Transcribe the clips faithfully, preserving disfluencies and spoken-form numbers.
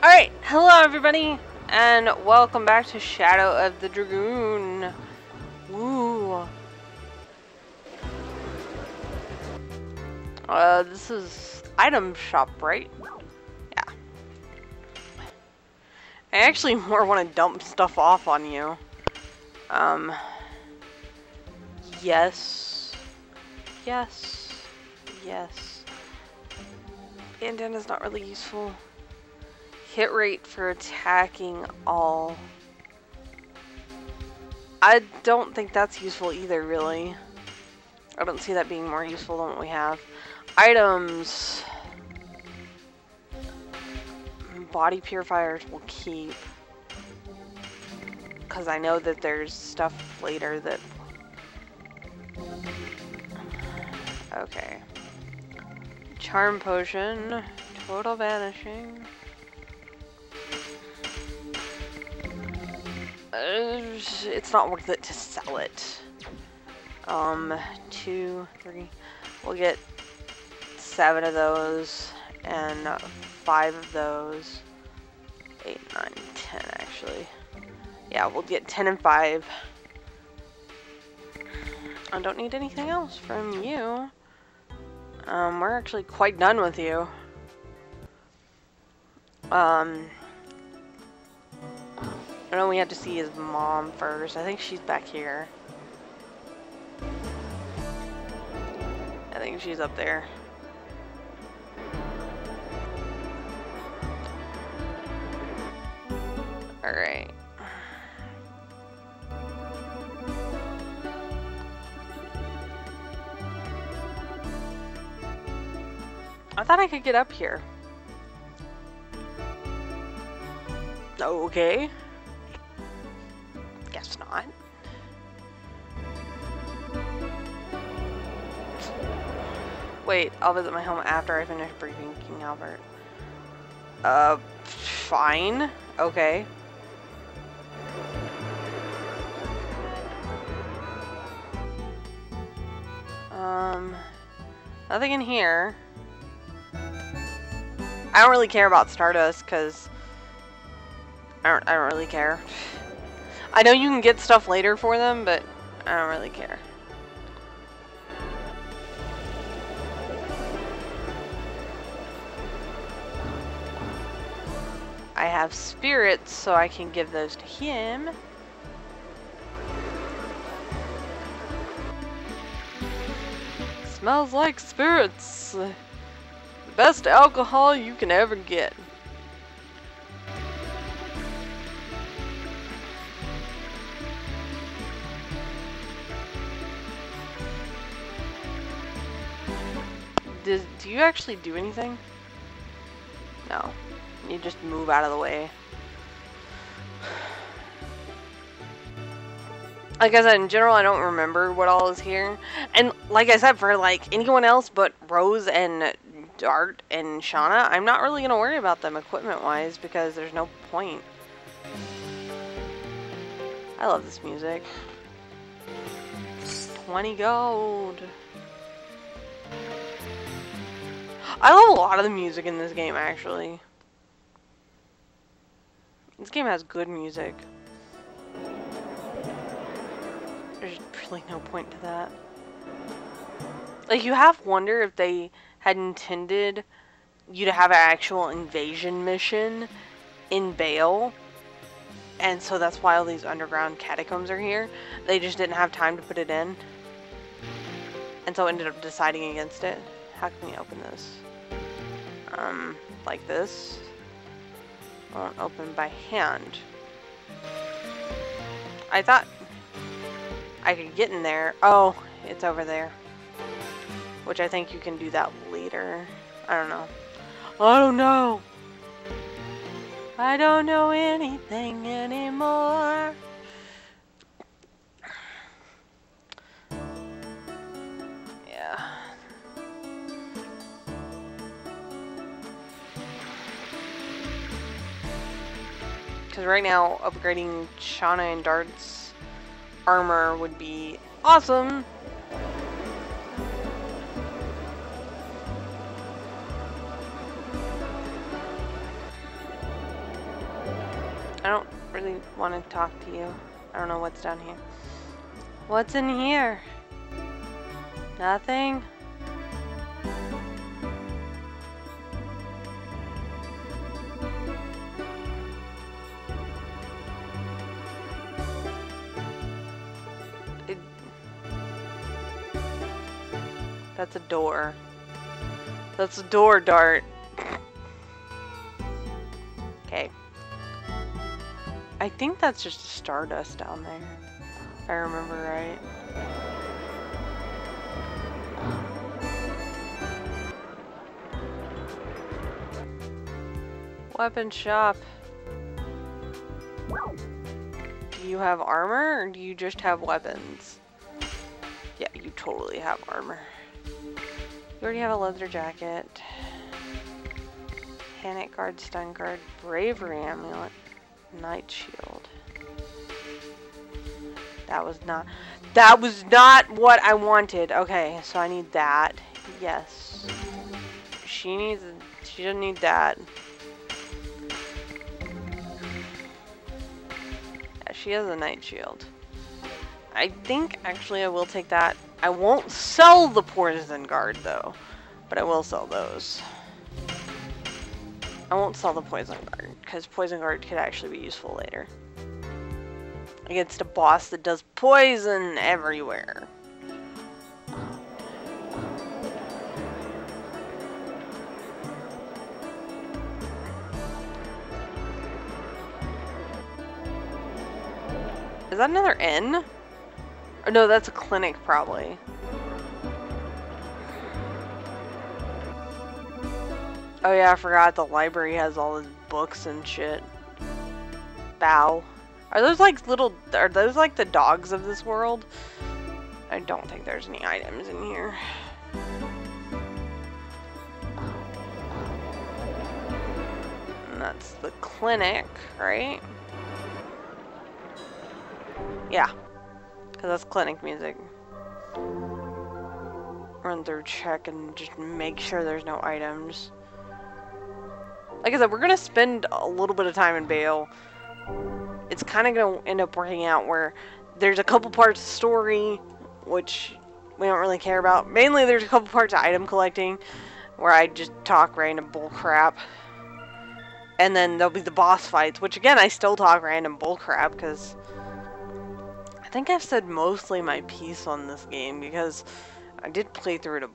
Alright, hello everybody, and welcome back to Shadow of the Dragoon. Woo. Uh, this is item shop, right? Yeah. I actually more want to dump stuff off on you. Um. Yes. Yes. Yes. Bandana's not really useful. Hit rate for attacking all. I don't think that's useful either, really. I don't see that being more useful than what we have. Items. Body purifiers we'll keep. Because I know that there's stuff later that... Okay. Charm potion. Total vanishing. It's not worth it to sell it. Um, two, three. We'll get seven of those and five of those. Eight, nine, ten, actually. Yeah, we'll get ten and five. I don't need anything else from you. Um, we're actually quite done with you. Um... I know we have to see his mom first. I think she's back here. I think she's up there. Alright. I thought I could get up here. Okay. Guess not. Wait, I'll visit my home after I finish briefing King Albert. Uh, fine. Okay. Um, nothing in here. I don't really care about Stardust because I don't. I don't really care. I know you can get stuff later for them, but I don't really care. I have spirits, so I can give those to him. Smells like spirits. The best alcohol you can ever get. Does, do you actually do anything? No. You just move out of the way. Like I said, in general, I don't remember what all is here. And like I said, for like anyone else but Rose and Dart and Shana, I'm not really going to worry about them equipment-wise because there's no point. I love this music. twenty gold. I love a lot of the music in this game, actually. This game has good music. There's really no point to that. Like, you have to wonder if they had intended you to have an actual invasion mission in Bale. And so that's why all these underground catacombs are here. They just didn't have time to put it in. And so ended up deciding against it. How can we open this? Um, like this. Won't open by hand. I thought I could get in there. Oh, it's over there. Which I think you can do that later. I don't know. I don't know. I don't know anything anymore. Because right now, upgrading Shana and Dart's armor would be awesome. I don't really want to talk to you. I don't know what's down here. What's in here? Nothing? It... That's a door. That's a door, Dart. Okay. I think that's just stardust down there. If I remember right. Weapon shop. Do you have armor or do you just have weapons? Yeah, you totally have armor. You already have a leather jacket. Panic guard, stun guard, bravery amulet, night shield. That was not, that was not what I wanted. Okay, so I need that. Yes. She needs, she doesn't need that. Yeah, she has a night shield. I think actually I will take that. I won't sell the poison guard though, but I will sell those. I won't sell the poison guard because poison guard could actually be useful later against a boss that does poison everywhere. Is that another N? Oh, no, that's a clinic probably. Oh yeah, I forgot the library has all the books and shit. Bow. Are those like little, are those like the dogs of this world? I don't think there's any items in here. And that's the clinic, right? Yeah, because that's clinic music. Run through, check, and just make sure there's no items. Like I said, we're gonna spend a little bit of time in Bale. It's kind of going to end up working out where there's a couple parts of story, which we don't really care about. Mainly there's a couple parts of item collecting where I just talk random bull crap. And then there'll be the boss fights, which again, I still talk random bull crap because I think I've said mostly my piece on this game because I did play through it a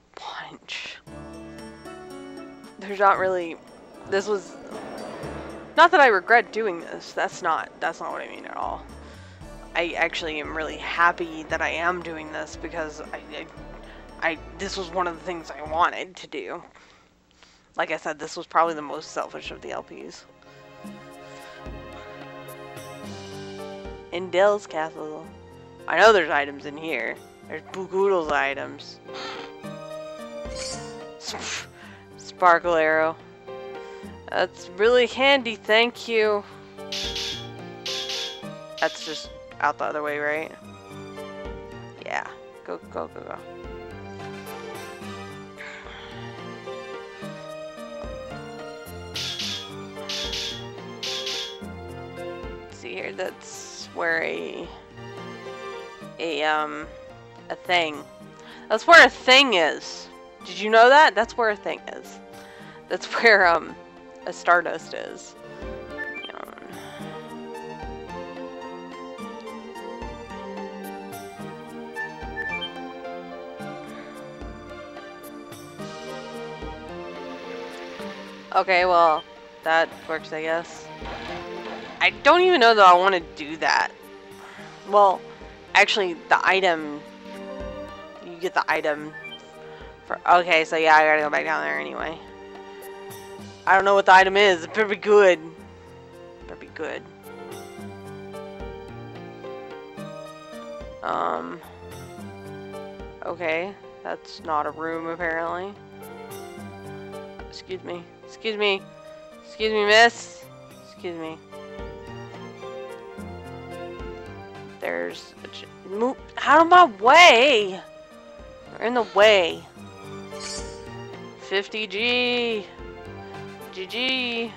bunch. There's not really... This was... Not that I regret doing this, that's not, that's not what I mean at all. I actually am really happy that I am doing this because I, I, I, this was one of the things I wanted to do. Like I said, this was probably the most selfish of the L Ps. In Dale's Castle. I know there's items in here. There's Boogoodle's items. Sparkle arrow. That's really handy, thank you. That's just out the other way, right? Yeah. Go, go, go, go. Let's see here, that's where a... A, um... A thing. That's where a thing is. Did you know that? That's where a thing is. That's where, um... a stardust is. Okay, well, that works, I guess. I don't even know that I want to do that. Well, actually, the item, you get the item for, okay, so yeah, I gotta go back down there anyway. I don't know what the item is. It better be good. It better be good. Um. Okay. That's not a room, apparently. Excuse me. Excuse me. Excuse me, miss. Excuse me. There's a ch- move out of my way! We're in the way. fifty G! G G!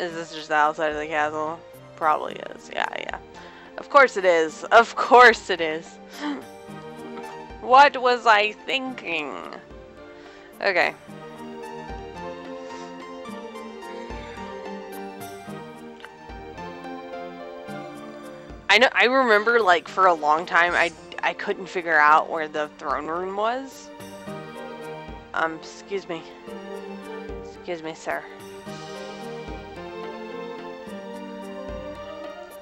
Is this just outside of the castle? Probably is. Yeah, yeah. Of course it is. Of course it is. What was I thinking? Okay. I know. I remember, like, for a long time, I I couldn't figure out where the throne room was. Um. Excuse me. Excuse me, sir.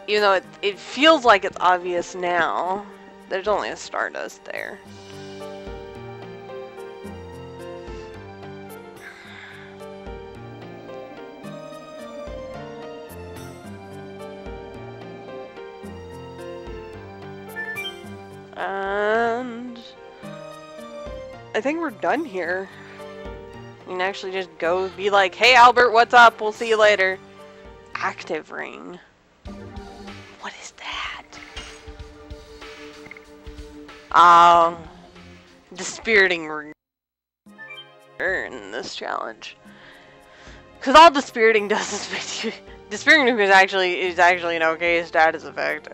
Even though it, it feels like it's obvious now, there's only a Stardust there. And I think we're done here. You can actually just go be like, hey Albert, what's up? We'll see you later. Active ring. What is that? Um, dispiriting ring. Earn this challenge. Cause all dispiriting does is make you. Dispiriting is actually is actually an okay status effect.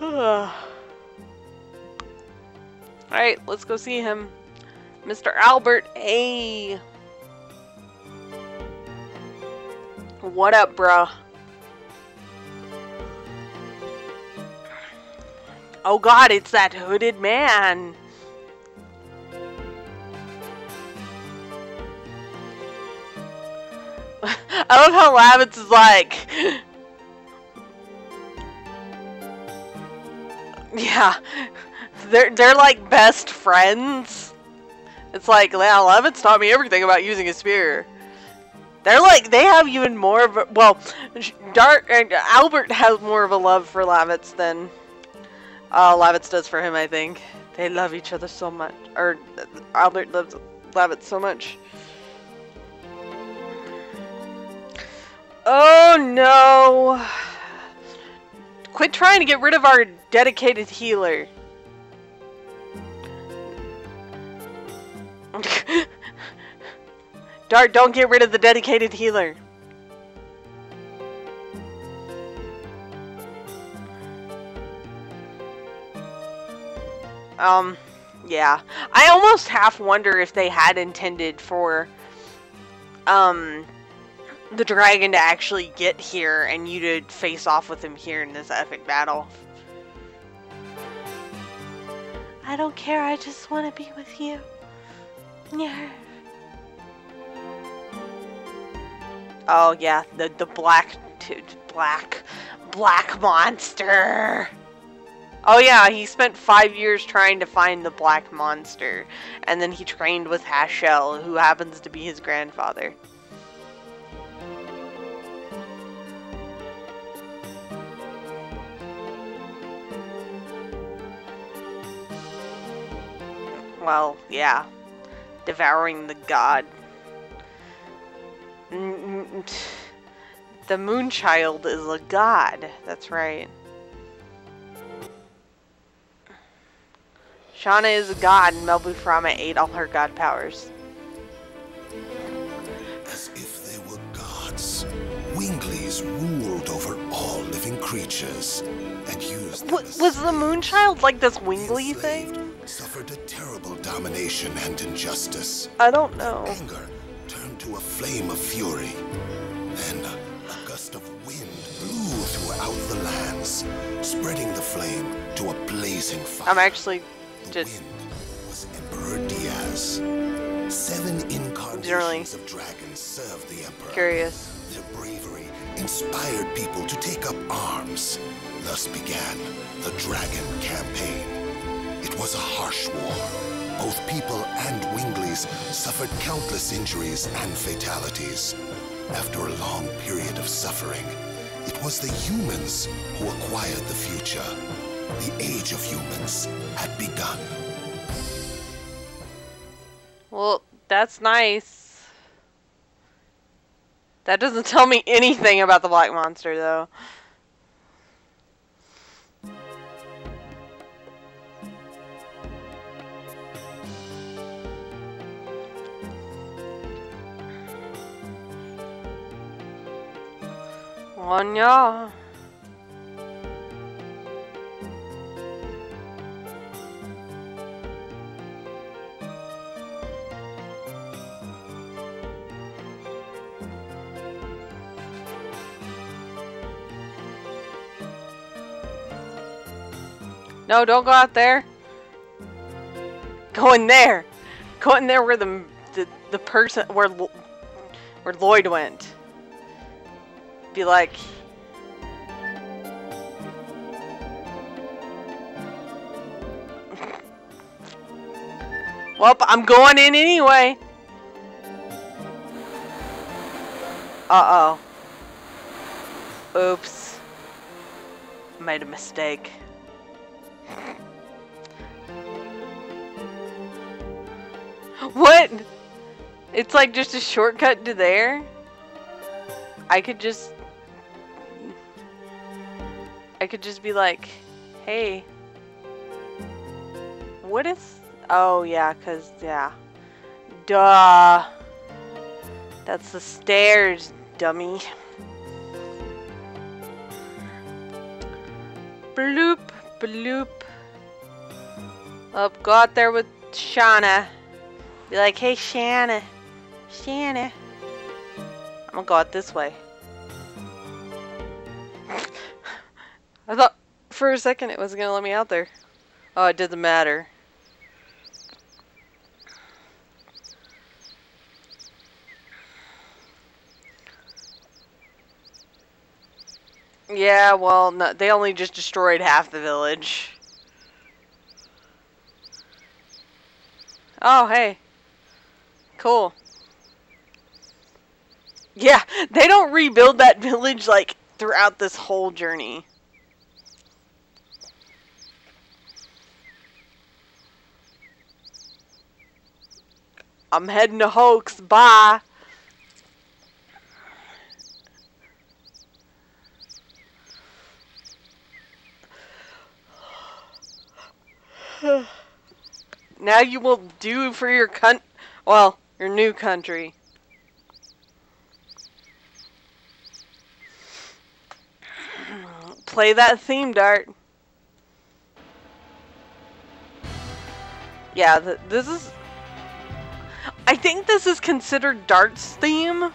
Alright, let's go see him. Mister Albert, hey! What up, bruh? Oh god, it's that hooded man! I love how Lavitz is like... Yeah, they're, they're like best friends. It's like, yeah, Lavitz taught me everything about using a spear. They're like, they have even more of a, well, Dart and Albert has more of a love for Lavitz than uh, Lavitz does for him, I think. They love each other so much, or Albert loves Lavitz so much. Oh no! Quit trying to get rid of our dedicated healer. Dart, don't get rid of the dedicated healer. Um, yeah. I almost half wonder if they had intended for, um... the dragon to actually get here and you to face off with him here in this epic battle. I don't care, I just want to be with you. Yeah. Oh yeah, the the black dude, black black monster. Oh yeah, he spent five years trying to find the black monster, and then he trained with Haschel, who happens to be his grandfather. Well, yeah. Devouring the god. The Moonchild is a god. That's right. Shana is a god, and Melbu Frahma ate all her god powers. As if they were gods, Winglies ruled over all living creatures and used. W was the Moonchild like this Wingly thing? Suffered a terrible domination and injustice. I don't know. Anger turned to a flame of fury. Then a gust of wind blew throughout the lands, spreading the flame to a blazing fire. I'm actually just... The wind was Emperor Diaz. Seven incarnations of dragons served the Emperor. Curious. Their bravery inspired people to take up arms. Thus began the Dragon Campaign. It was a harsh war. Both people and Winglies suffered countless injuries and fatalities. After a long period of suffering, it was the humans who acquired the future. The age of humans had begun. Well, that's nice. That doesn't tell me anything about the black monster, though. One Jahr. No, don't go out there. Go in there. Go in there where the the, the person where where Lloyd went. Be like, well, I'm going in anyway. Uh oh. Oops. Made a mistake. What? It's like just a shortcut to there? I could just... I could just be like, hey. What is... Oh, yeah, because, yeah. Duh. That's the stairs, dummy. Bloop, bloop. Up, go out there with Shana. Be like, hey, Shana. Shana. I'm gonna go out this way. I thought for a second it was gonna let me out there. Oh, it doesn't matter. Yeah, well, no, they only just destroyed half the village. Oh, hey. Cool. Yeah, they don't rebuild that village, like, throughout this whole journey. I'm heading to Hoax. Bye. Now you will do for your country. Well, your new country. Play that theme, Dart. Yeah, th this is... I think this is considered Dart's theme.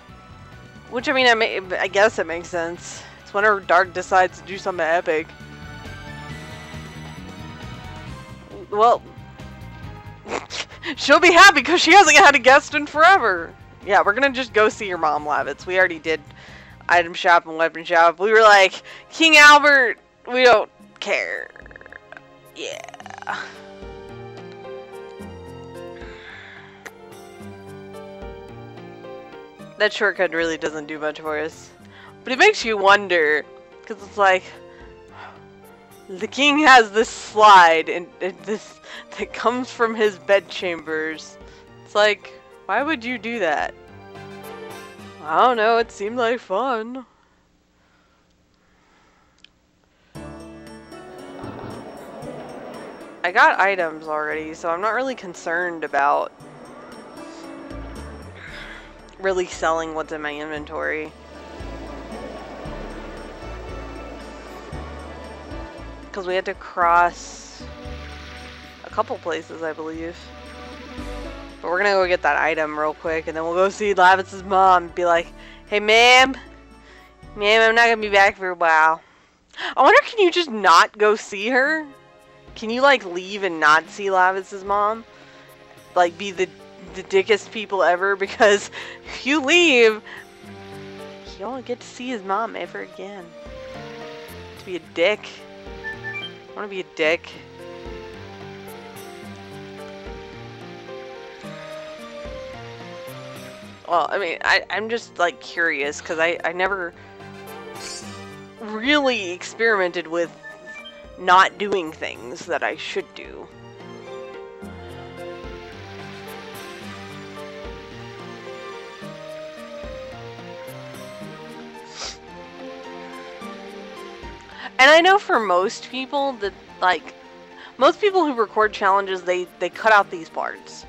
Which, I mean, I, may I guess it makes sense. It's whenever Dart decides to do something epic. Well... She'll be happy because she hasn't had a guest in forever. Yeah, we're gonna just go see your mom, Lavitz. We already did item shop and weapon shop. We were like, King Albert, we don't care. Yeah. That shortcut really doesn't do much for us. But it makes you wonder. Because it's like... The king has this slide and, and this that comes from his bedchambers. It's like, why would you do that? I don't know, it seemed like fun. I got items already, so I'm not really concerned about really selling what's in my inventory. Because we had to cross a couple places, I believe. But we're gonna go get that item real quick, and then we'll go see Lavitz's mom and be like, hey, ma'am. Ma'am, I'm not gonna be back for a while. I wonder, can you just not go see her? Can you, like, leave and not see Lavitz's mom? Like, be the, the dickest people ever? Because if you leave, you don't get to see his mom ever again. To be a dick. I want to be a dick. Well, I mean, I, I'm just, like, curious, because I, I never really experimented with not doing things that I should do. And I know for most people that, like, most people who record challenges, they, they cut out these parts.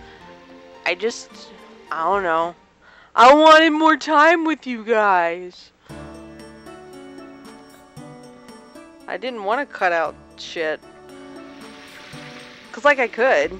I just, I don't know. I wanted more time with you guys. I didn't want to cut out shit. Cause like I could.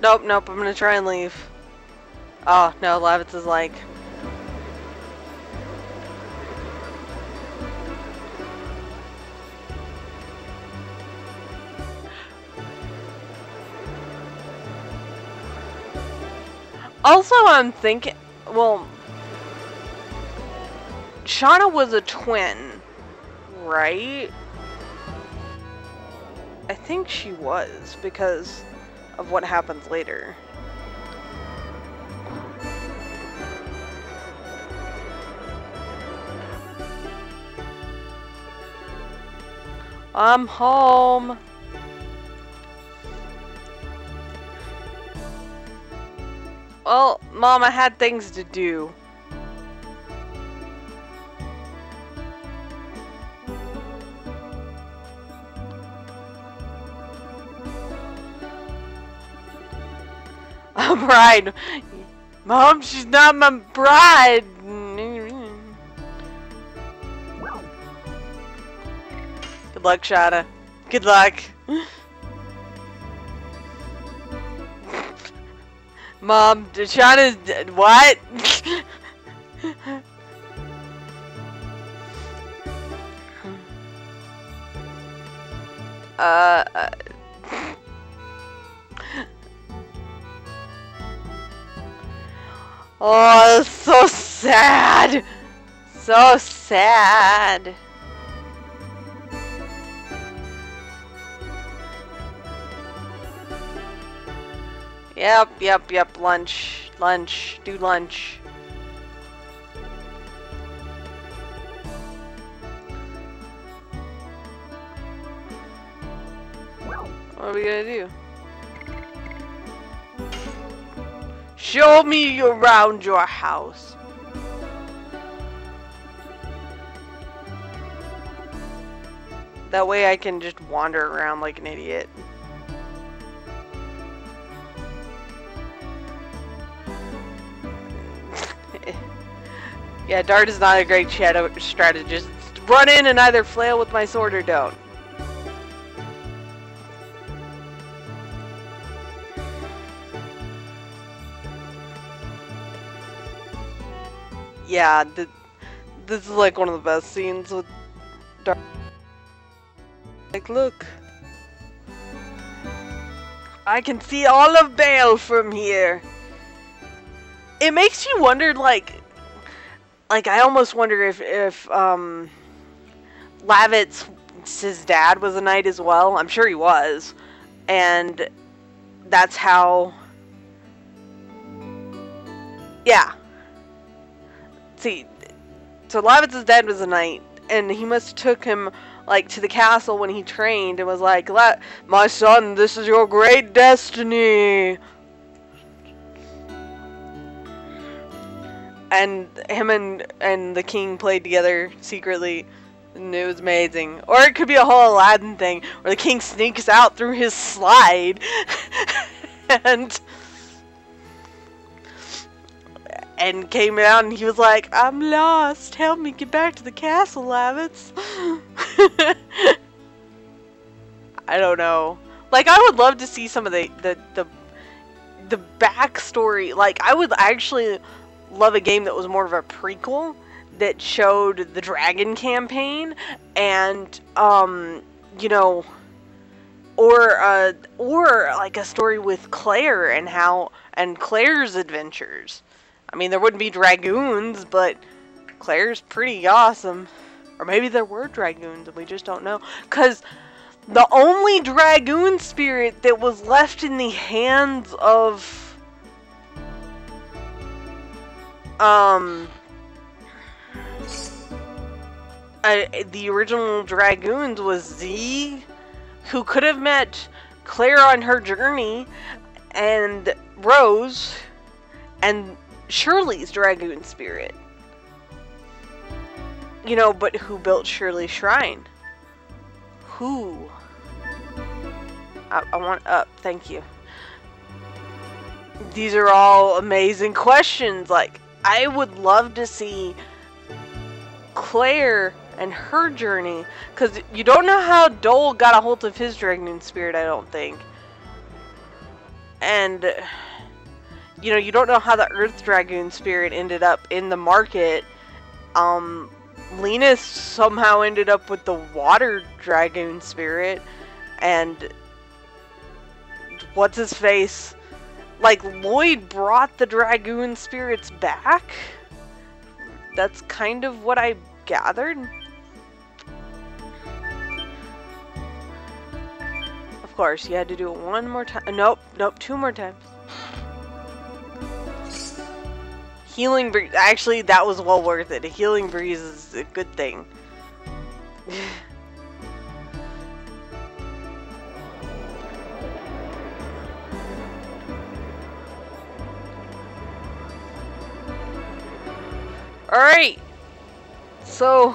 Nope, nope, I'm gonna try and leave. Oh, no, Lavitz is like... Also, I'm thinking... Well... Shana was a twin, right? I think she was, because... of what happens later. I'm home. Well, Mom, I had things to do. Bride. Mom, she's not my bride. Good luck, Shana. Good luck. Mom, Shana's dead. What? uh... uh Oh, that's so sad! So sad! Yep, yep, yep, lunch, lunch, do lunch. What are we gonna do? Show me around your house. That way I can just wander around like an idiot. Yeah, Dart is not a great shadow strategist. Run in and either flail with my sword or don't. Yeah, th this is like one of the best scenes with Dart. Like, look. I can see all of Bale from here. It makes you wonder, like, like I almost wonder if, if um, Lavitz's dad was a knight as well. I'm sure he was. And that's how... Yeah. See, so Lavitz's dad was a knight, and he must have took him, like, to the castle when he trained, and was like, my son, this is your great destiny! And him and, and the king played together secretly, and it was amazing. Or it could be a whole Aladdin thing, where the king sneaks out through his slide, and... and came out and he was like, I'm lost, help me get back to the castle, Lavitz. I don't know. Like, I would love to see some of the, the, the, the backstory. Like, I would actually love a game that was more of a prequel that showed the dragon campaign and, um, you know, or, uh, or like a story with Claire and how, and Claire's adventures. I mean, there wouldn't be dragoons, but Claire's pretty awesome. Or maybe there were dragoons and we just don't know. Because the only dragoon spirit that was left in the hands of... Um... I, the original dragoons was Z, who could have met Claire on her journey, and Rose, and... Shirley's dragoon spirit. You know, but who built Shirley's shrine? Who? I, I want up. Thank you. These are all amazing questions. Like, I would love to see Claire and her journey, because you don't know how Dole got a hold of his dragoon spirit, I don't think. And, you know, you don't know how the Earth Dragoon spirit ended up in the market. Um, Linus somehow ended up with the Water Dragoon spirit, and what's his face? Like, Lloyd brought the Dragoon spirits back? That's kind of what I gathered. Of course, you had to do it one more time. Nope, nope, two more times. Healing breeze. Actually, that was well worth it. A healing breeze is a good thing. Alright, so,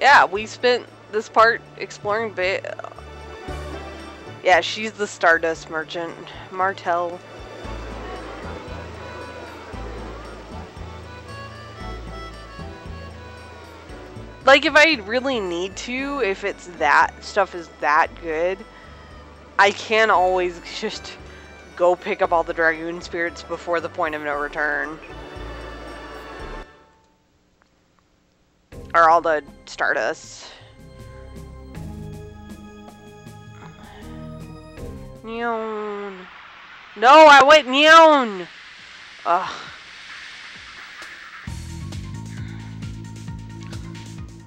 yeah, we spent this part exploring Bale. Yeah, she's the Stardust Merchant, Martell. Like, if I really need to, if it's that, stuff is that good, I can always just go pick up all the Dragoon Spirits before the point of no return. Or all the Stardust. Neon. No, I went neon! Ugh.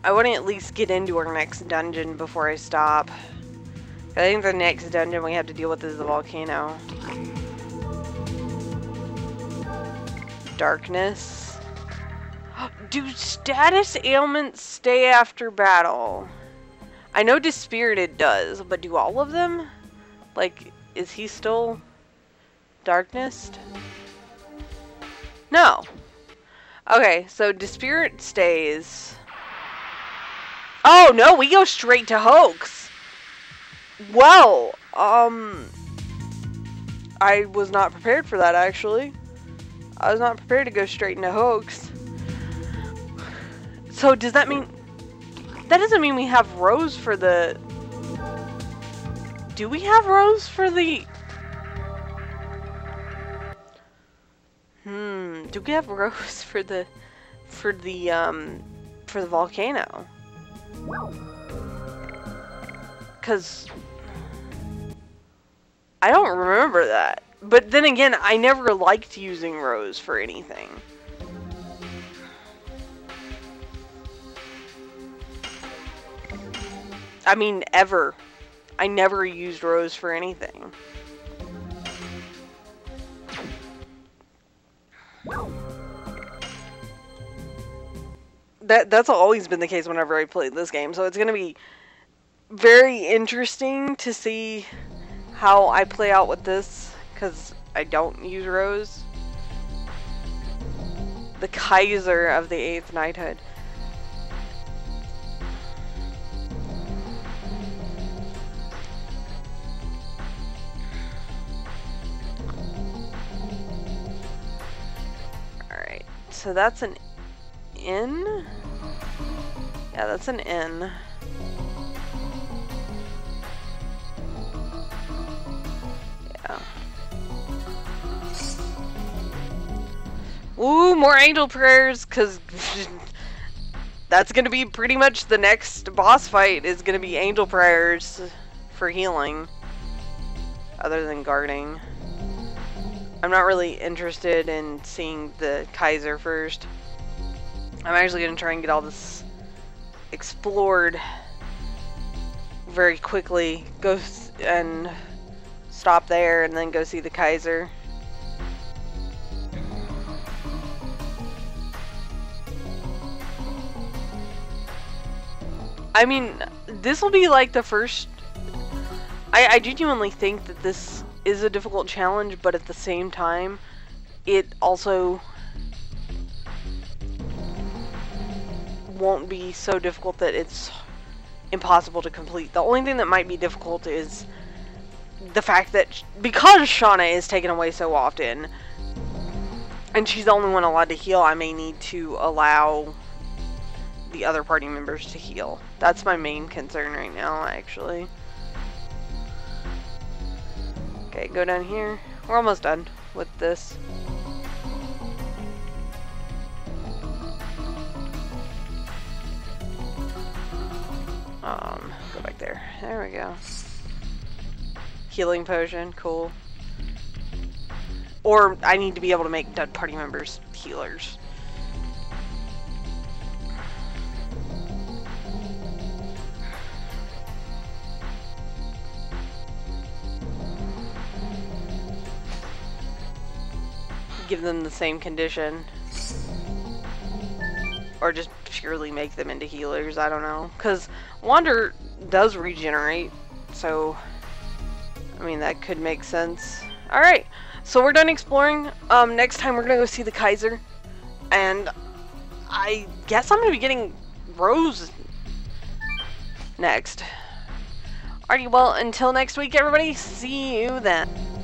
I want to at least get into our next dungeon before I stop. I think the next dungeon we have to deal with is the volcano. Darkness. Do status ailments stay after battle? I know Dispirited does, but do all of them? Like, is he still darknessed? No. Okay, so Dispirit stays. Oh, no, we go straight to Hoax. Well, um... I was not prepared for that, actually. I was not prepared to go straight into Hoax. So does that mean, that doesn't mean we have Rose for the, do we have Rose for the, hmm, do we have Rose for the, for the, um, for the volcano? Because I don't remember that, but then again, I never liked using Rose for anything. I mean, ever. I never used Rose for anything. That, that's always been the case whenever I played this game, so it's going to be very interesting to see how I play out with this, because I don't use Rose. The Kaiser of the Eighth Knighthood. So that's an inn? Yeah, that's an inn. Yeah. Ooh, more angel prayers, because that's going to be pretty much the next boss fight is going to be angel prayers for healing. Other than guarding. I'm not really interested in seeing the Kaiser first. I'm actually going to try and get all this explored very quickly. Go and stop there and then go see the Kaiser. I mean, this will be like the first... I, I genuinely think that this is a difficult challenge, but at the same time, it also won't be so difficult that it's impossible to complete. The only thing that might be difficult is the fact that because Shana is taken away so often, and she's the only one allowed to heal, I may need to allow the other party members to heal. That's my main concern right now, actually. Okay, go down here. We're almost done with this. Um, go back there. There we go. Healing potion, cool. Or I need to be able to make dead party members healers. Give them the same condition. Or just purely make them into healers, I don't know. Because Wander does regenerate, so I mean, that could make sense. Alright, so we're done exploring. Um, next time we're gonna go see the Kaiser. And I guess I'm gonna be getting Rose next. Alrighty, well, until next week, everybody, see you then.